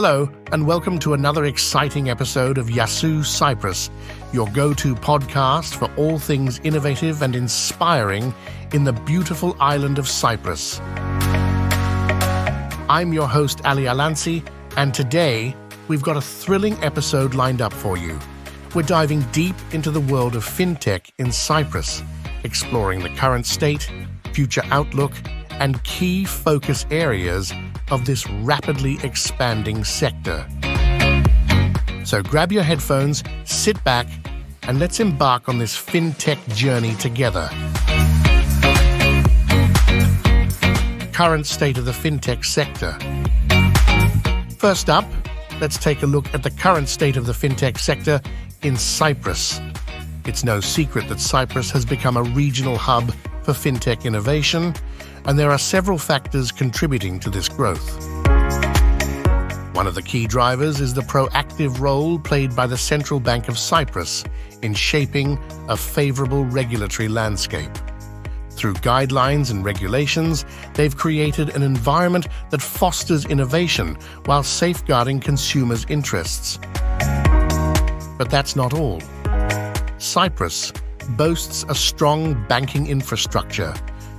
Hello, and welcome to another exciting episode of Yasu Cyprus, your go-to podcast for all things innovative and inspiring in the beautiful island of Cyprus. I'm your host, Ali Al-Ansi, and today we've got a thrilling episode lined up for you. We're diving deep into the world of fintech in Cyprus, exploring the current state, future outlook, and key focus areas of this rapidly expanding sector. So grab your headphones, sit back, and let's embark on this fintech journey together. Current state of the fintech sector. First up, let's take a look at the current state of the fintech sector in Cyprus. It's no secret that Cyprus has become a regional hub for fintech innovation, and there are several factors contributing to this growth. One of the key drivers is the proactive role played by the Central Bank of Cyprus in shaping a favorable regulatory landscape. Through guidelines and regulations, they've created an environment that fosters innovation while safeguarding consumers' interests. But that's not all. Cyprus boasts a strong banking infrastructure,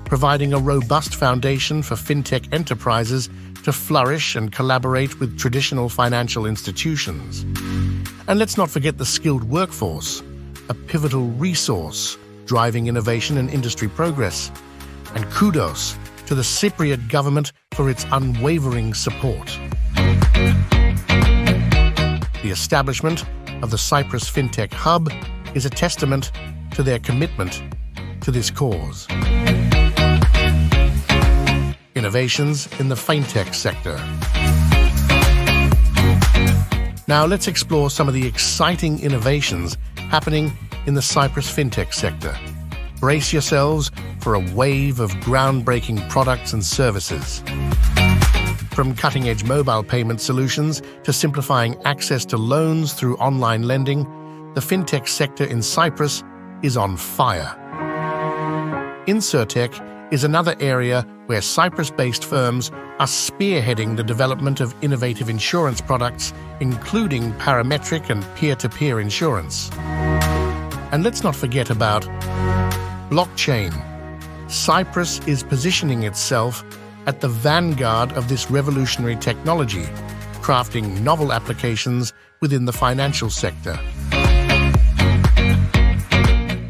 providing a robust foundation for fintech enterprises to flourish and collaborate with traditional financial institutions. And let's not forget the skilled workforce, a pivotal resource driving innovation and industry progress. And kudos to the Cypriot government for its unwavering support. The establishment of the Cyprus Fintech Hub is a testament to their commitment to this cause. Innovations in the fintech sector. Now let's explore some of the exciting innovations happening in the Cyprus fintech sector. Brace yourselves for a wave of groundbreaking products and services. From cutting-edge mobile payment solutions to simplifying access to loans through online lending, the fintech sector in Cyprus is on fire. Insurtech is another area where Cyprus-based firms are spearheading the development of innovative insurance products, including parametric and peer-to-peer insurance. And let's not forget about blockchain. Cyprus is positioning itself at the vanguard of this revolutionary technology, crafting novel applications within the financial sector.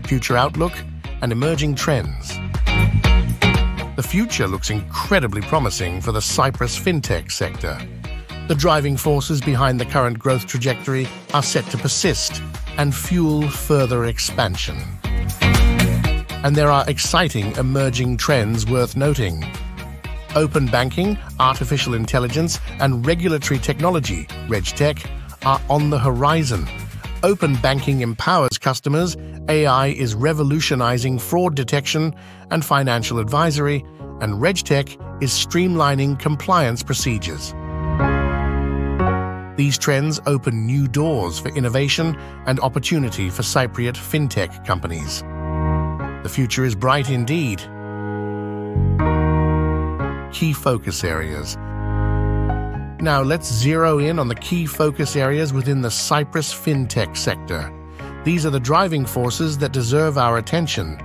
Future outlook and emerging trends. The future looks incredibly promising for the Cyprus fintech sector. The driving forces behind the current growth trajectory are set to persist and fuel further expansion. And there are exciting emerging trends worth noting. Open banking, artificial intelligence, and regulatory technology, RegTech, are on the horizon. Open banking empowers customers, AI is revolutionizing fraud detection and financial advisory, and RegTech is streamlining compliance procedures. These trends open new doors for innovation and opportunity for Cypriot fintech companies. The future is bright indeed. Key focus areas. Now let's zero in on the key focus areas within the Cyprus fintech sector. These are the driving forces that deserve our attention.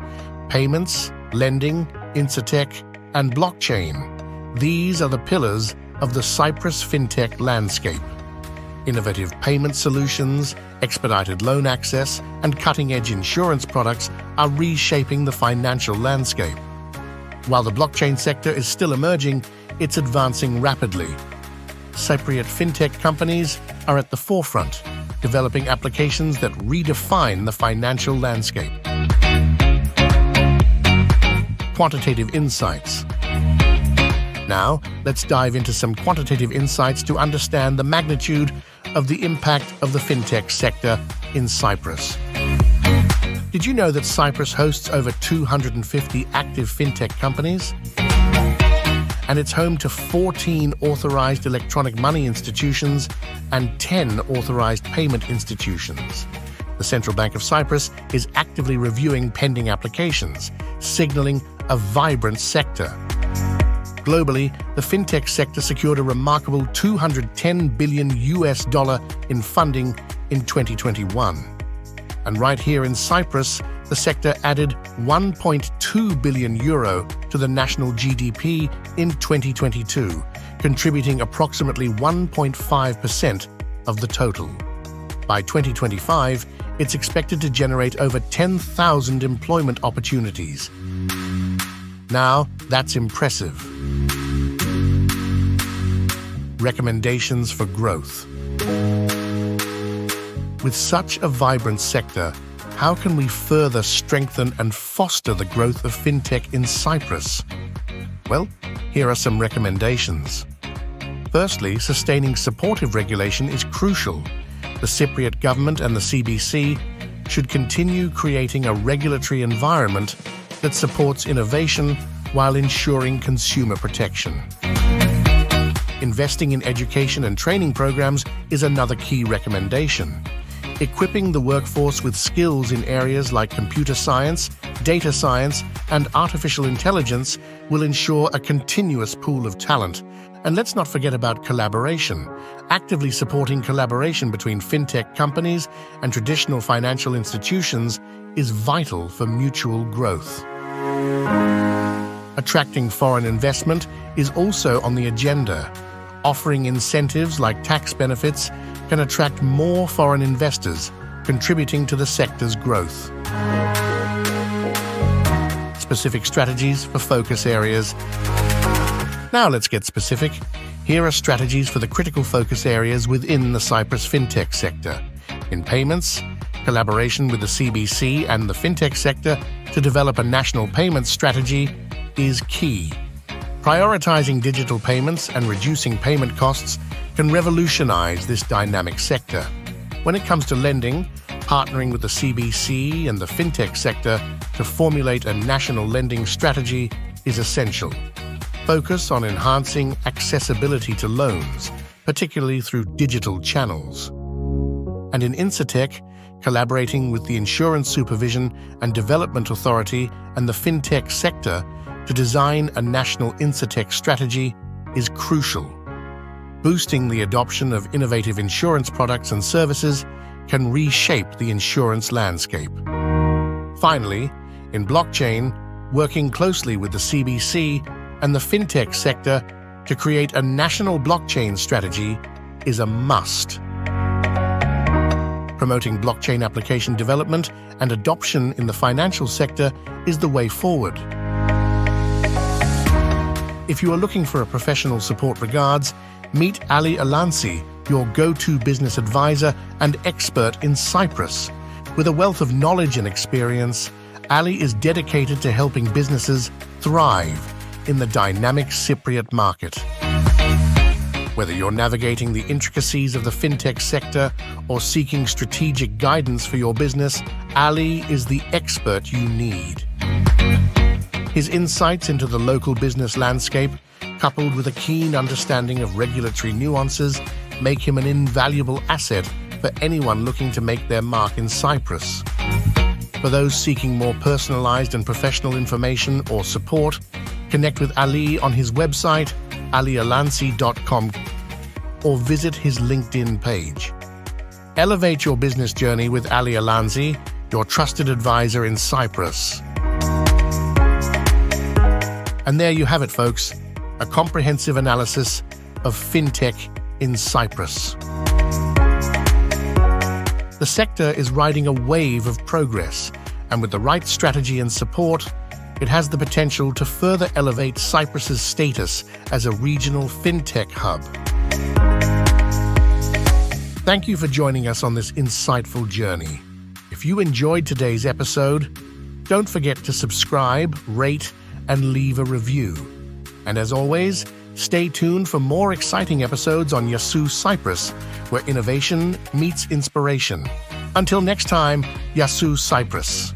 Payments, lending, Insurtech, and blockchain. These are the pillars of the Cyprus fintech landscape. Innovative payment solutions, expedited loan access, and cutting-edge insurance products are reshaping the financial landscape. While the blockchain sector is still emerging, it's advancing rapidly. Cypriot fintech companies are at the forefront, developing applications that redefine the financial landscape. Quantitative insights. Now, let's dive into some quantitative insights to understand the magnitude of the impact of the fintech sector in Cyprus. Did you know that Cyprus hosts over 250 active fintech companies? And it's home to 14 authorized electronic money institutions and 10 authorized payment institutions. The Central Bank of Cyprus is actively reviewing pending applications, signaling a vibrant sector. Globally, the fintech sector secured a remarkable $210 billion in funding in 2021. And right here in Cyprus, the sector added 1.2 billion euro to the national GDP in 2022, contributing approximately 1.5% of the total. By 2025, it's expected to generate over 10,000 employment opportunities. Now, that's impressive. Recommendations for growth. With such a vibrant sector, how can we further strengthen and foster the growth of fintech in Cyprus? Well, here are some recommendations. Firstly, sustaining supportive regulation is crucial. The Cypriot government and the CBC should continue creating a regulatory environment that supports innovation while ensuring consumer protection. Investing in education and training programs is another key recommendation. Equipping the workforce with skills in areas like computer science, data science, and artificial intelligence will ensure a continuous pool of talent. And let's not forget about collaboration. Actively supporting collaboration between fintech companies and traditional financial institutions is vital for mutual growth. Attracting foreign investment is also on the agenda. Offering incentives like tax benefits can attract more foreign investors, contributing to the sector's growth. Specific strategies for focus areas. Now let's get specific. Here are strategies for the critical focus areas within the Cyprus fintech sector. In payments, collaboration with the CBC and the fintech sector to develop a national payments strategy is key. Prioritizing digital payments and reducing payment costs can revolutionize this dynamic sector. When it comes to lending, partnering with the CBC and the fintech sector to formulate a national lending strategy is essential. Focus on enhancing accessibility to loans, particularly through digital channels. And in InsurTech, collaborating with the Insurance Supervision and Development Authority and the fintech sector to design a national InsurTech strategy is crucial. Boosting the adoption of innovative insurance products and services can reshape the insurance landscape. Finally, in blockchain, working closely with the CBC and the fintech sector to create a national blockchain strategy is a must. Promoting blockchain application development and adoption in the financial sector is the way forward. If you are looking for a professional support regards, meet Ali Al-Ansi, your go-to business advisor and expert in Cyprus. With a wealth of knowledge and experience, Ali is dedicated to helping businesses thrive in the dynamic Cypriot market. Whether you're navigating the intricacies of the fintech sector or seeking strategic guidance for your business, Ali is the expert you need. His insights into the local business landscape, coupled with a keen understanding of regulatory nuances, make him an invaluable asset for anyone looking to make their mark in Cyprus. For those seeking more personalized and professional information or support, connect with Ali on his website, alialansi.com, or visit his LinkedIn page. Elevate your business journey with Ali Al-Ansi, your trusted advisor in Cyprus. And there you have it, folks, a comprehensive analysis of fintech in Cyprus. The sector is riding a wave of progress, and with the right strategy and support, it has the potential to further elevate Cyprus's status as a regional fintech hub. Thank you for joining us on this insightful journey. If you enjoyed today's episode, don't forget to subscribe, rate, and leave a review. And as always, stay tuned for more exciting episodes on Yasu Cyprus, where innovation meets inspiration. Until next time, Yasu Cyprus.